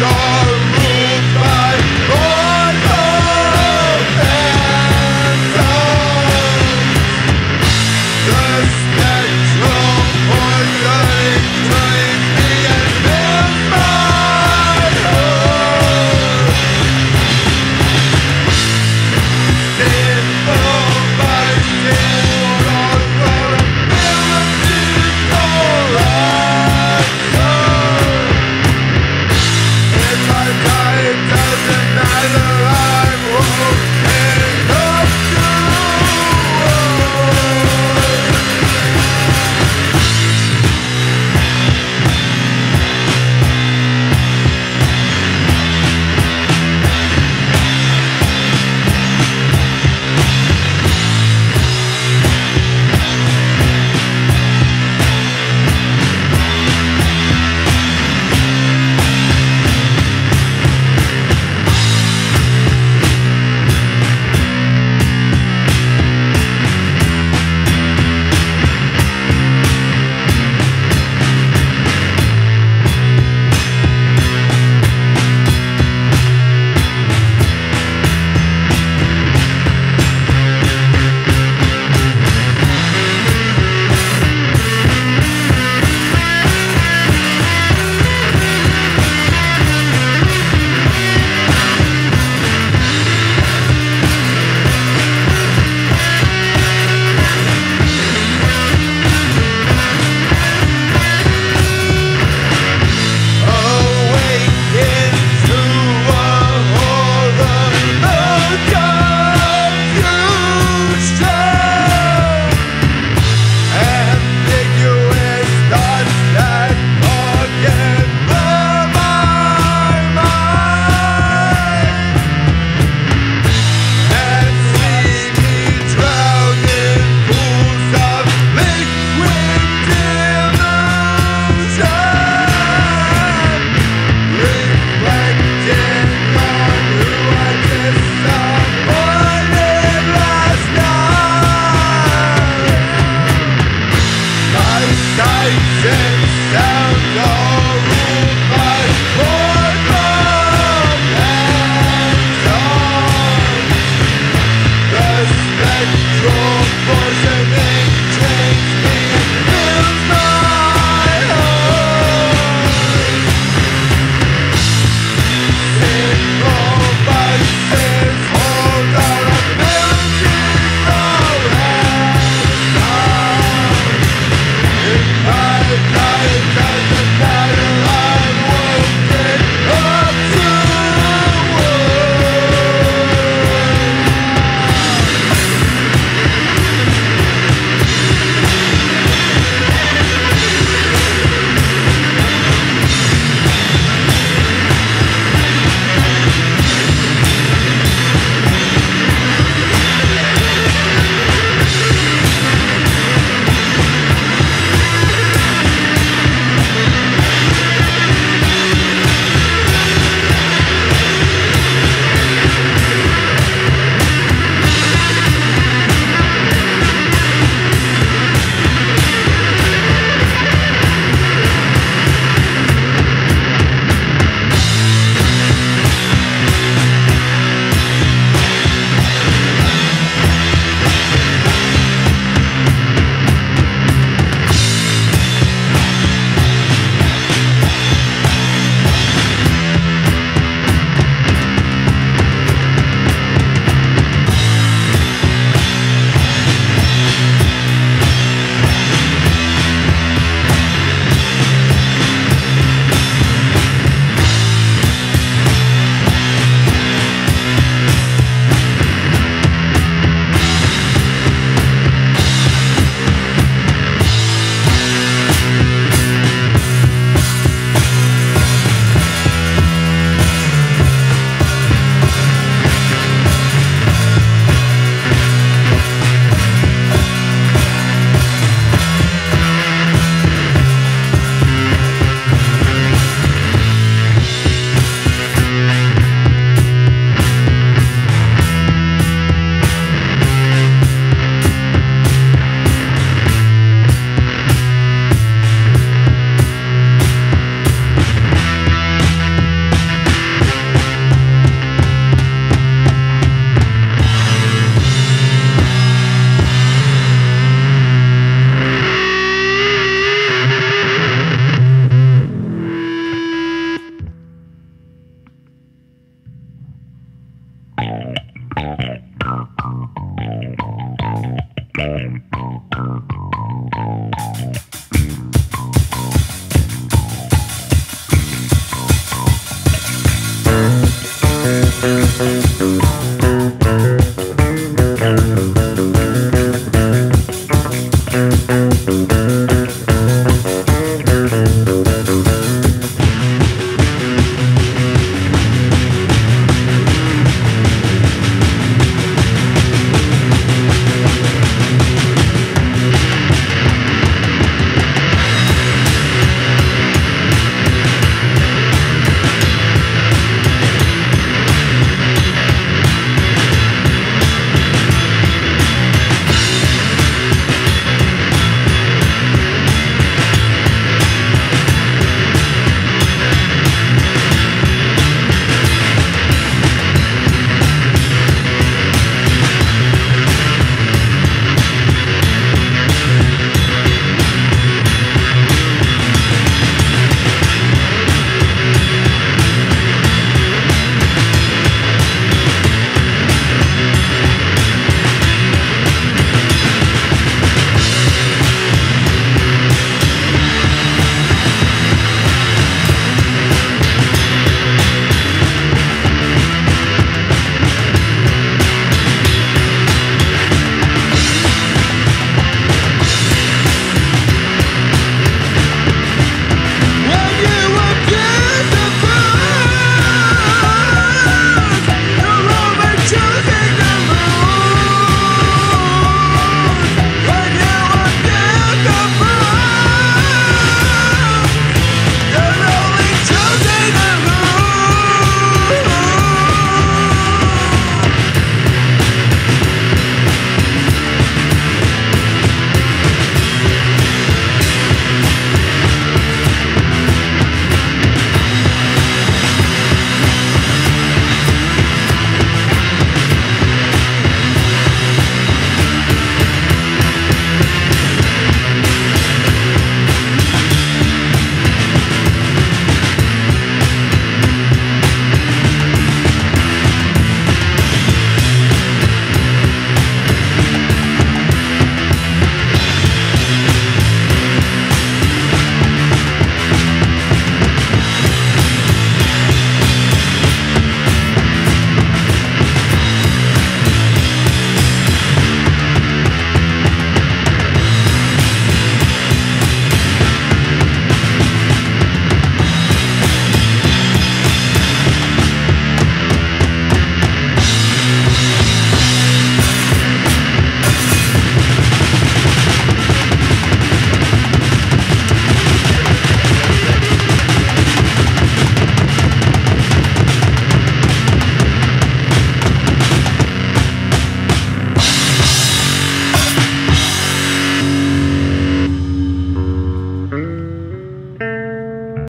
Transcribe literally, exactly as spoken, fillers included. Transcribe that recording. dark.